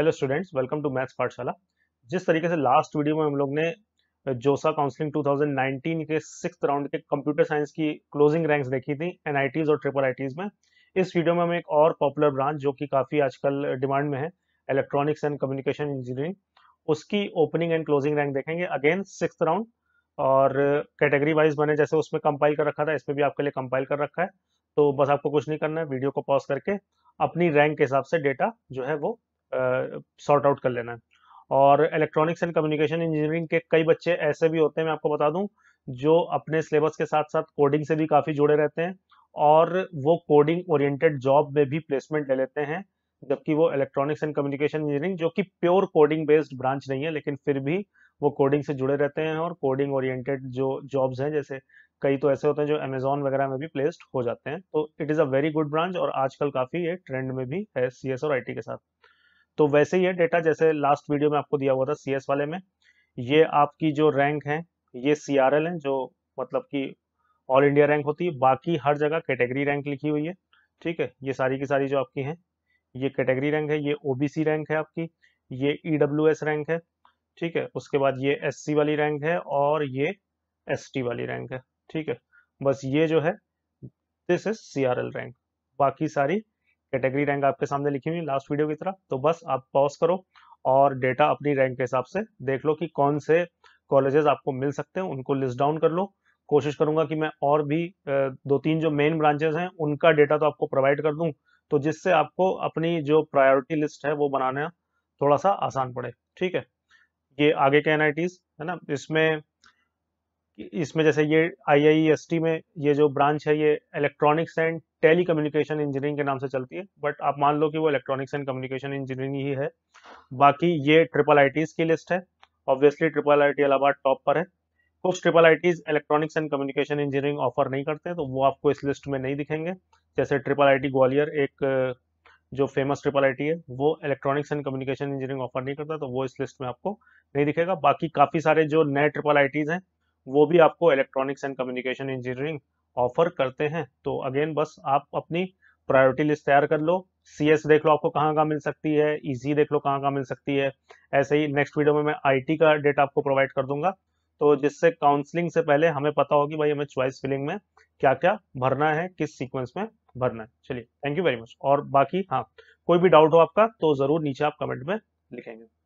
Hello students, welcome to maths Pathshala. जिस तरीके से लास्ट वीडियो में हम लोग ने जोसा काउंसलिंग 2019 के 6th राउंड के कंप्यूटर साइंस की क्लोजिंग रैंक्स देखी थी NITs और IIITs में। इस वीडियो में हम एक और पॉपुलर ब्रांच जो कि काफ़ी आजकल डिमांड में है, इलेक्ट्रॉनिक्स एंड कम्युनिकेशन इंजीनियरिंग, उसकी ओपनिंग एंड क्लोजिंग रैंक देखेंगे। अगेन 6th राउंड, और कैटेगरी वाइज मैंने जैसे उसमें कंपाइल कर रखा था, इसमें भी आपके लिए कंपाइल कर रखा है। तो बस आपको कुछ नहीं करना है, वीडियो को पॉज करके अपनी रैंक के हिसाब से डेटा जो है वो सॉर्ट आउट कर लेना है। और इलेक्ट्रॉनिक्स एंड कम्युनिकेशन इंजीनियरिंग के कई बच्चे ऐसे भी होते हैं, मैं आपको बता दूं, जो अपने सिलेबस के साथ साथ कोडिंग से भी काफ़ी जुड़े रहते हैं और वो कोडिंग ओरिएंटेड जॉब में भी प्लेसमेंट ले लेते हैं, जबकि वो इलेक्ट्रॉनिक्स एंड कम्युनिकेशन इंजीनियरिंग जो कि प्योर कोडिंग बेस्ड ब्रांच नहीं है, लेकिन फिर भी वो कोडिंग से जुड़े रहते हैं और कोडिंग ओरिएंटेड जो जॉब्स हैं, जैसे कई तो ऐसे होते हैं जो अमेजॉन वगैरह में भी प्लेस्ड हो जाते हैं। तो it is a very good branch और आजकल काफ़ी ये ट्रेंड में भी है CS और IT के साथ। तो वैसे ही ये डेटा जैसे लास्ट वीडियो में आपको दिया हुआ था CS वाले में, ये आपकी जो रैंक है ये CRL है, जो मतलब कि ऑल इंडिया रैंक होती है। बाकी हर जगह कैटेगरी रैंक लिखी हुई है, ठीक है। ये सारी की सारी जो आपकी हैं ये कैटेगरी रैंक है, ये OBC रैंक है आपकी, ये EWS रैंक है, ठीक है। उसके बाद ये SC वाली रैंक है और ये ST वाली रैंक है, ठीक है। बस ये जो है दिस इज CRL रैंक, बाकी सारी कैटेगरी रैंक आपके सामने लिखी हुई लास्ट वीडियो की तरह। तो बस आप पॉज करो और डेटा अपनी रैंक के हिसाब से देख लो कि कौन से कॉलेजेस आपको मिल सकते हैं, उनको लिस्ट डाउन कर लो। कोशिश करूंगा कि मैं और भी 2-3 जो मेन ब्रांचेस हैं उनका डेटा तो आपको प्रोवाइड कर दूं, तो जिससे आपको अपनी जो प्रायोरिटी लिस्ट है वो बनाना थोड़ा सा आसान पड़े, ठीक है। ये आगे के NITs है ना, इसमें जैसे ये IIST में ये जो ब्रांच है ये इलेक्ट्रॉनिक्स एंड टेलीकम्युनिकेशन इंजीनियरिंग के नाम से चलती है, बट आप मान लो कि वो इलेक्ट्रॉनिक्स एंड कम्युनिकेशन इंजीनियरिंग ही है। बाकी ये IIITs की लिस्ट है, ऑब्वियसली IIIT इलाहाबाद टॉप पर है। कुछ IIITs electronics and communication engineering offer नहीं करते, तो वो आपको इस लिस्ट में नहीं दिखेंगे। जैसे IIIT ग्वालियर, एक जो फेमस IIIT है, वो electronics and communication engineering offer नहीं करता, तो वो इस लिस्ट में आपको नहीं दिखेगा। बाकी काफ़ी सारे जो नए IIITs हैं वो भी आपको electronics and communication engineering offer करते हैं। तो अगेन बस आप अपनी प्रायोरिटी लिस्ट तैयार कर लो। CS देख लो आपको कहाँ कहाँ मिल सकती है, ECE देख लो कहाँ कहाँ मिल सकती है। ऐसे ही नेक्स्ट वीडियो में मैं IT का डेटा आपको प्रोवाइड कर दूंगा, तो जिससे काउंसलिंग से पहले हमें पता होगी भाई हमें चॉइस फिलिंग में क्या क्या भरना है, किस सीक्वेंस में भरना है। चलिए, थैंक यू वेरी मच। और बाकी हाँ, कोई भी डाउट हो आपका तो ज़रूर नीचे आप कमेंट में लिखेंगे।